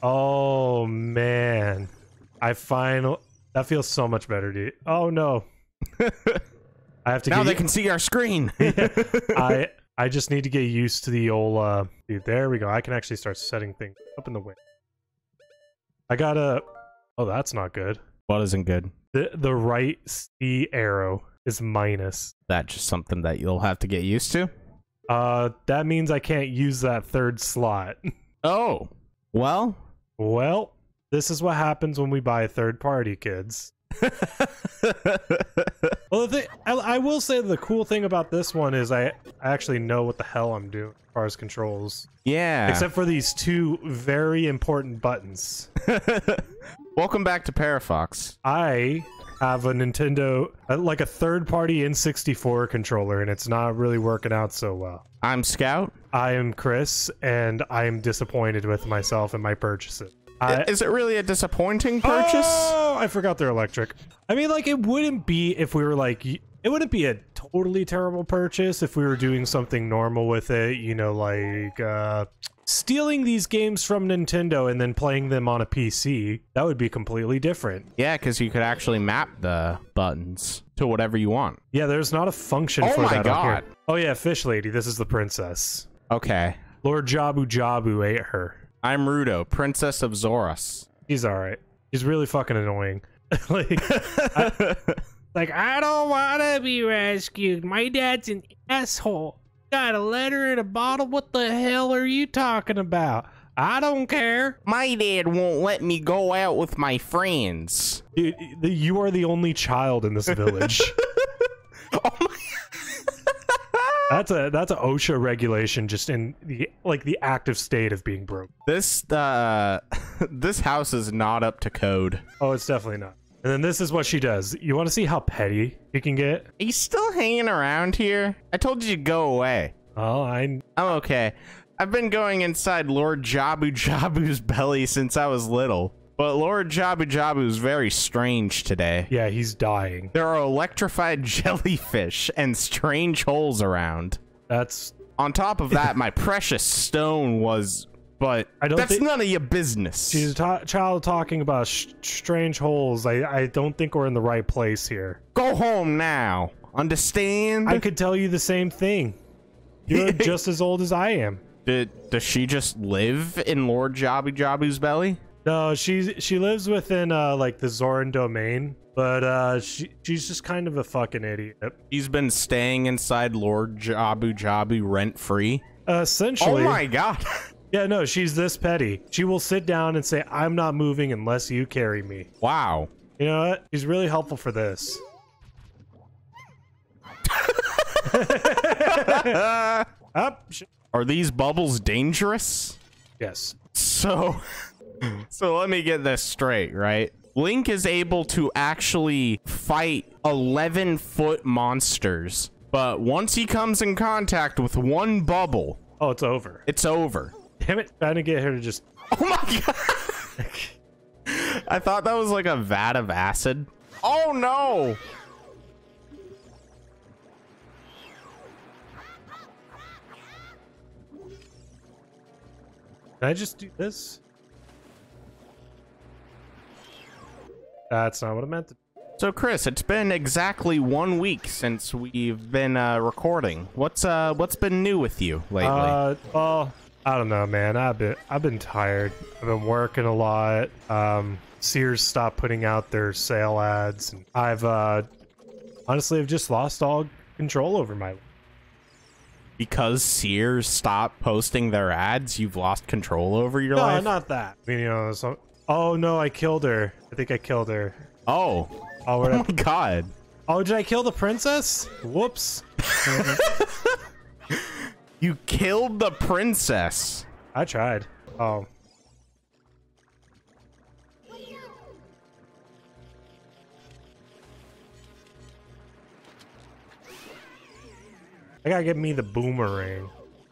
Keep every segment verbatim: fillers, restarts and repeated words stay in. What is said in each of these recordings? Oh man, I final that feels so much better, dude. Oh no. I have to now get they can see our screen. Yeah. I I just need to get used to the old uh dude, there we go. I can actually start setting things up in the way. I gotta oh that's not good. What isn't good? The the right C arrow is minus. That's just something that you'll have to get used to? Uh that means I can't use that third slot. Oh. Well, well, this is what happens when we buy a third party, kids. Well, the thing, I, I will say the cool thing about this one is I, I actually know what the hell I'm doing as far as controls. Yeah. Except for these two very important buttons. Welcome back to Parafox. I have a Nintendo, like a third party N sixty-four controller, and it's not really working out so well. I'm Scout. I am Chris, and I am disappointed with myself and my purchases. I, Is it really a disappointing purchase? Oh, I forgot they're electric. I mean, like, it wouldn't be if we were like, it wouldn't be a totally terrible purchase if we were doing something normal with it, you know, like uh, stealing these games from Nintendo and then playing them on a P C. That would be completely different. Yeah, because you could actually map the buttons to whatever you want. Yeah, there's not a function oh for that God. on here. Oh yeah, Fish Lady, this is the princess. Okay. Lord Jabu Jabu ate her. I'm Ruto, Princess of Zoras. He's alright. He's really fucking annoying. Like, I, like, I don't wanna be rescued. My dad's an asshole. Got a letter in a bottle? What the hell are you talking about? I don't care. My dad won't let me go out with my friends. You, you are the only child in this village. Oh my. That's a that's a OSHA regulation just in the like the active state of being broke. This uh this house is not up to code. Oh, it's definitely not. And then this is what she does. You want to see how petty you can get? Are you still hanging around here? I told you to go away. Oh, I I'm okay. I've been going inside Lord Jabu Jabu's belly since I was little. But Lord Jabu Jabu is very strange today. Yeah, he's dying. There are electrified jellyfish and strange holes around. That's... On top of that, my precious stone was... But I don't that's think... none of your business. She's a ta child talking about sh strange holes. I, I don't think we're in the right place here. Go home now. Understand? I could tell you the same thing. You're just as old as I am. Did, does she just live in Lord Jabu Jabu's belly? No, she's she lives within uh like the Zoran domain, but uh she she's just kind of a fucking idiot. He's been staying inside Lord Jabu Jabu rent free. Uh, essentially. Oh my god. Yeah, no, she's this petty. She will sit down and say, "I'm not moving unless you carry me." Wow. You know what? She's really helpful for this. Up. Are these bubbles dangerous? Yes. So. So let me get this straight, right? Link is able to actually fight eleven foot monsters, but once he comes in contact with one bubble... Oh, it's over. It's over. Damn it. Trying to get her to just... Oh my god! I thought that was like a vat of acid. Oh no! Can I just do this? That's not what I meant to do. So, Chris, it's been exactly one week since we've been uh, recording. What's uh, what's been new with you lately? Uh, well, I don't know, man. I've been I've been tired. I've been working a lot. Um, Sears stopped putting out their sale ads. And I've uh, honestly, I've just lost all control over my life. Because Sears stopped posting their ads, you've lost control over your no, life. No, not that. I mean, you know. So oh no, I killed her. I think I killed her. Oh. Oh, oh my god. Oh, did I kill the princess? Whoops. You killed the princess. I tried. Oh. I gotta get me the boomerang.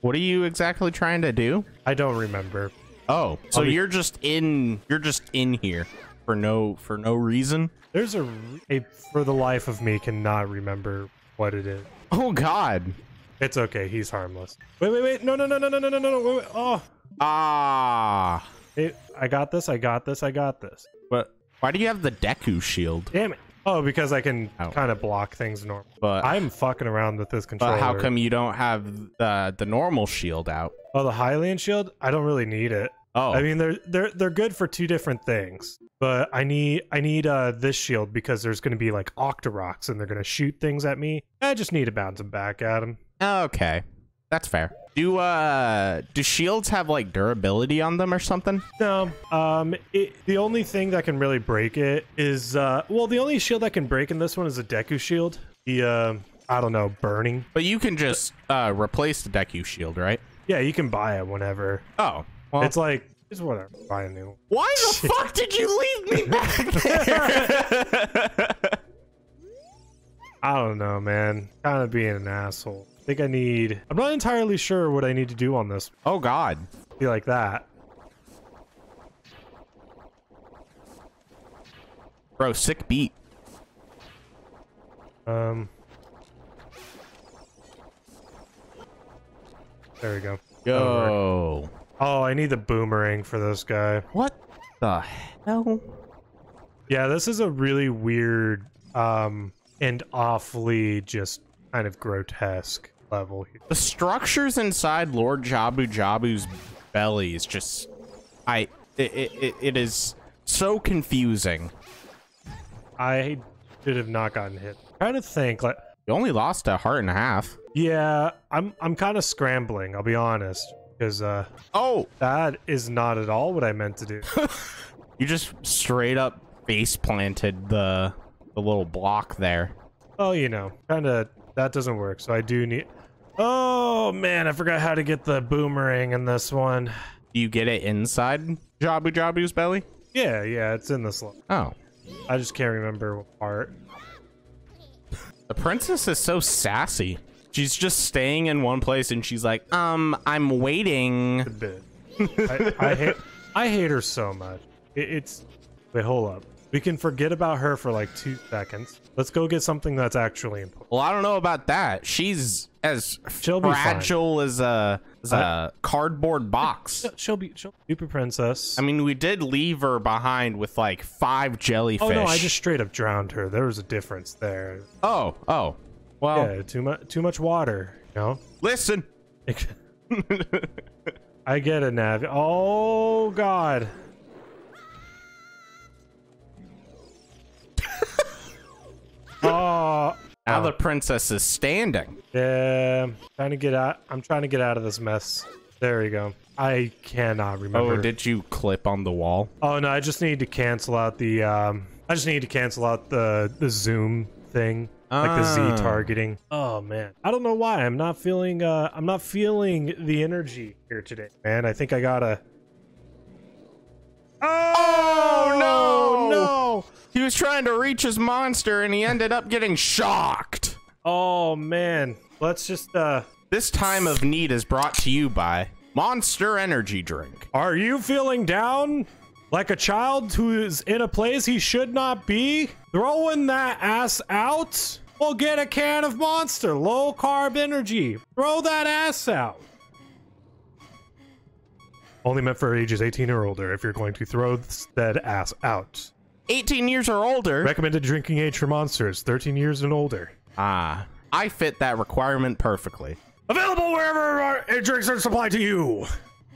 What are you exactly trying to do? I don't remember. Oh, so you're just in, you're just in here. for no for no reason. There's a, a for the life of me cannot remember what it is. Oh God, it's okay. He's harmless. Wait, wait, wait! No, no, no, no, no, no, no, no! Wait, wait. Oh, ah! It, I got this! I got this! I got this! But why do you have the Deku Shield? Damn it! Oh, because I can oh. kind of block things normal. But I'm fucking around with this controller. But how come you don't have the the normal shield out? Oh, the Hylian Shield? I don't really need it. Oh, I mean, they're they're they're good for two different things. But I need I need uh this shield because there's going to be like Octorocks and they're going to shoot things at me. I just need to bounce them back at them. Okay, that's fair. Do uh do shields have like durability on them or something? No. Um, it, the only thing that can really break it is uh well the only shield that can break in this one is a Deku Shield. The uh I don't know burning. But you can just uh replace the Deku Shield, right? Yeah, you can buy it whenever. Oh, well, it's like it's whatever. Buy a new. Why the fuck did you leave me back there? I don't know, man. Kind of being an asshole. I think I need I'm not entirely sure what I need to do on this. Oh God. Be like that. Bro, sick beat. Um There we go. Yo. Oh, I need the boomerang for this guy. What the hell? Yeah, this is a really weird um and awfully just kind of grotesque level here. The structures inside Lord Jabu Jabu's belly is just I it, it, it is so confusing. I should have not gotten hit. I'm trying to think, like, you only lost a heart and a half. Yeah, I'm I'm kind of scrambling, I'll be honest, because uh oh, that is not at all what I meant to do. You just straight up face planted the the little block there. Oh, you know, kind of that doesn't work, so I do need oh man, I forgot how to get the boomerang in this one. Do you get it inside Jabu Jabu's belly? Yeah, yeah, it's in this level. Oh. I just can't remember what part. The princess is so sassy. She's just staying in one place and she's like, um, I'm waiting. A bit. I, I hate I hate her so much. It, it's wait, hold up. We can forget about her for like two seconds. Let's go get something that's actually important. Well, I don't know about that. She's as she'll fragile as a, as a cardboard box. She'll be she'll be a princess. I mean, we did leave her behind with like five jellyfish. Oh no, I just straight up drowned her. There was a difference there. Oh, oh, well, yeah, too much too much water. You know. Listen. I get it, Nav. Oh God. Oh, now the princess is standing. Yeah, I'm trying to get out. I'm trying to get out of this mess. There we go. I cannot remember. Oh, did you clip on the wall? Oh no, I just need to cancel out the. Um, I just need to cancel out the the zoom thing, ah. like the Z targeting. Oh man, I don't know why I'm not feeling. Uh, I'm not feeling the energy here today, man. I think I gotta. Oh, oh no, no. He was trying to reach his monster and he ended up getting shocked. Oh man, let's just uh this time of need is brought to you by Monster Energy Drink. Are you feeling down like a child who is in a place he should not be? Throwing that ass out? Well, get a can of Monster low carb energy. Throw that ass out. Only meant for ages eighteen or older if you're going to throw that ass out. eighteen years or older. Recommended drinking age for monsters, thirteen years and older. Ah, I fit that requirement perfectly. Available wherever drinks are supplied to you.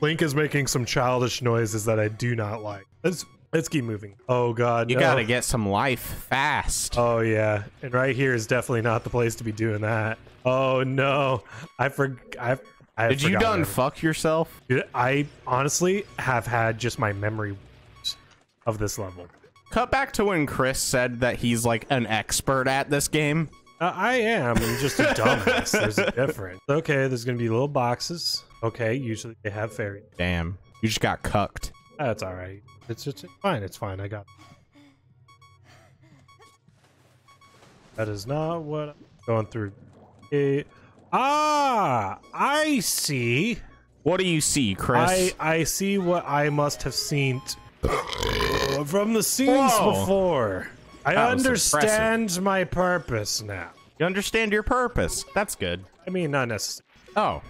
Link is making some childish noises that I do not like. Let's, let's keep moving. Oh God, you no. gotta get some life fast. Oh yeah, and right here is definitely not the place to be doing that. Oh no, I forgot. I Did you done everything. Fuck yourself? Dude, I honestly have had just my memory of this level. Cut back to when Chris said that he's like an expert at this game. Uh, I am. I'm just a dumbass. There's a difference. Okay, there's gonna be little boxes. Okay, usually they have fairy. Damn, you just got cucked. That's all right. It's just it's fine. It's fine. I got it. That is not what I'm going through. It... Ah, I see. What do you see, Chris? I I see what I must have seen. Whoa, from the scenes Whoa. before. I that understand my purpose now. You understand your purpose. That's good. I mean, not necessarily. Oh.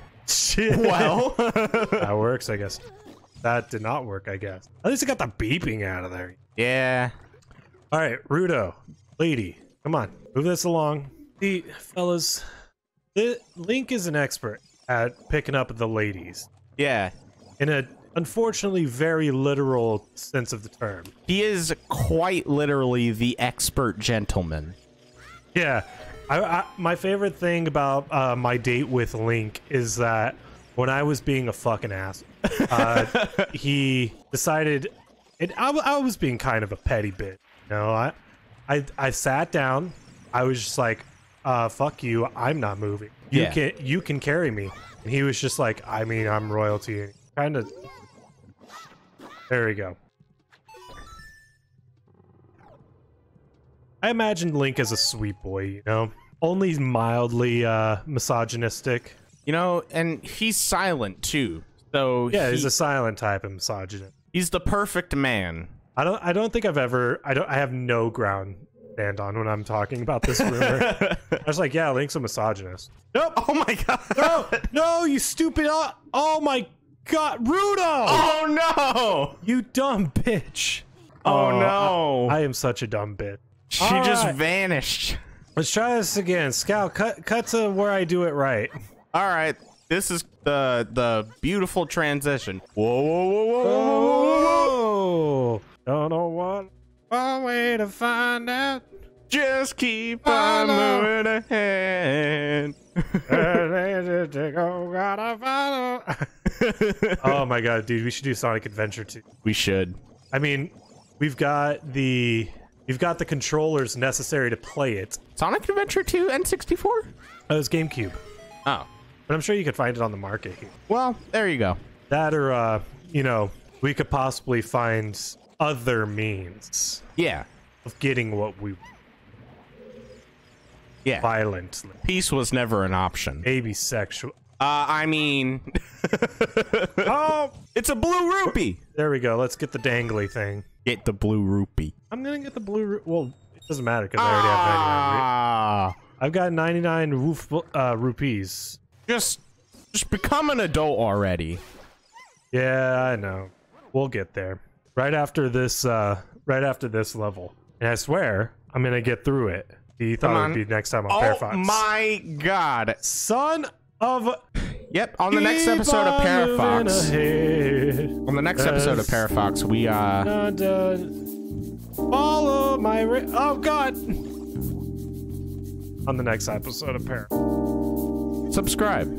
Well. That works, I guess. That did not work, I guess. At least I got the beeping out of there. Yeah. All right, Ruto, lady, come on. Move this along. See, fellas, the Link is an expert at picking up the ladies. Yeah. In a unfortunately very literal sense of the term. He is quite literally the expert gentleman. Yeah. I, I, my favorite thing about uh, my date with Link is that when I was being a fucking asshole, uh, he decided, and I, I was being kind of a petty bitch. You know, I, I, I sat down. I was just like, uh, "Fuck you! I'm not moving. You yeah. can, you can carry me." And he was just like, "I mean, I'm royalty." Kind of. There we go. I imagined Link as a sweet boy, you know? Only mildly uh, misogynistic. You know, and he's silent, too. So yeah, he, he's a silent type of misogynist. He's the perfect man. I don't I don't think I've ever... I don't. I have no ground to stand on when I'm talking about this rumor. I was like, yeah, Link's a misogynist. Nope! Oh my god! No! No, you stupid... Oh, oh my god! Ruto! Oh no! You dumb bitch. Oh, oh no. I, I am such a dumb bitch. She All just right. vanished. Let's try this again. Scout, cut cut to where I do it right. All right. This is the the beautiful transition. Whoa, whoa, whoa, whoa, whoa, whoa, whoa. Don't know what one way to find out. Just keep oh, on no. moving ahead. Oh, my God, dude. We should do Sonic Adventure two. We should. I mean, we've got the... You've got the controllers necessary to play it. Sonic Adventure two N sixty-four? Oh, it was GameCube. Oh. But I'm sure you could find it on the market here. Well, there you go. That or, uh, you know, we could possibly find other means. Yeah. Of getting what we... Yeah. Violently. Peace was never an option. Maybe sexual. Uh, I mean... Oh! It's a blue rupee! There we go. Let's get the dangly thing. Get the blue rupee. I'm gonna get the blue rupee. Well, it doesn't matter because I already ah. have ninety-nine. I've got ninety-nine woof, uh, rupees. Just, just become an adult already. Yeah, I know. We'll get there. Right after this, uh, right after this level, and I swear I'm gonna get through it. You thought it would be next time on Parafox. Oh my god, son of. Yep, on the next episode of Parafox. On the next episode of Parafox, we uh follow my ra oh god. On the next episode of Parafox. Subscribe.